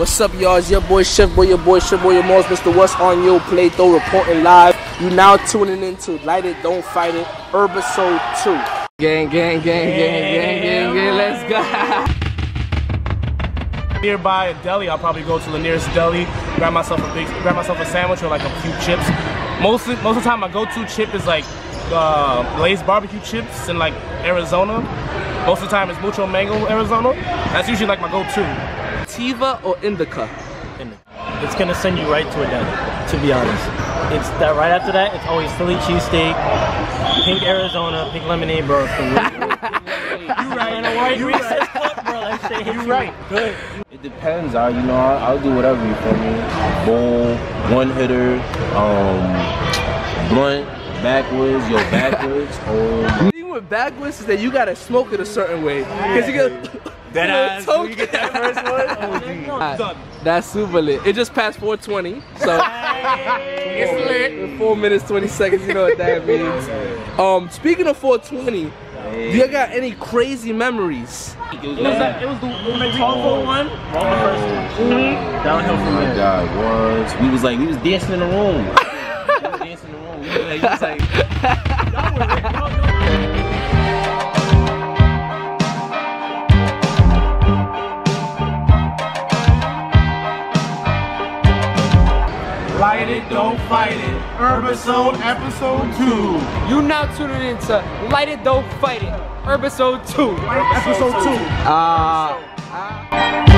What's up, y'all? It's your boy Chef Boy, your mom's Mr. What's on your plate, though, reporting live. You now tuning into Light It, Don't Fight It, Herbisode 2. Gang, let's go. Nearby a deli, I'll probably go to the nearest deli, grab myself a sandwich or like a few chips. Most of the time, my go-to chip is like Blaze Barbecue Chips in like Arizona. Most of the time, it's Mucho Mango Arizona. That's usually like my go-to. Siva or Indica? It's gonna send you right to a deli, to be honest. It's that right after that, it's always Philly cheesesteak, pink Arizona, pink lemonade, bro. You right. Good. It depends. I'll do whatever, you feel me. Bowl, one hitter, blunt, backwards, The thing with backwards is that you gotta smoke it a certain way, because you get. That ass, you get that first one? That's super lit. It just passed 420, so it's lit. 4 minutes, 20 seconds, you know what that means. Speaking of 420, do you got any crazy memories? It was the Tongo one? The first one. Downhill from there. God, once. We was dancing in the room. Light It, Don't Fight It, Herbisode Episode 2. You now tuning in to Light It, Don't Fight It, Herbisode 2. Episode 2.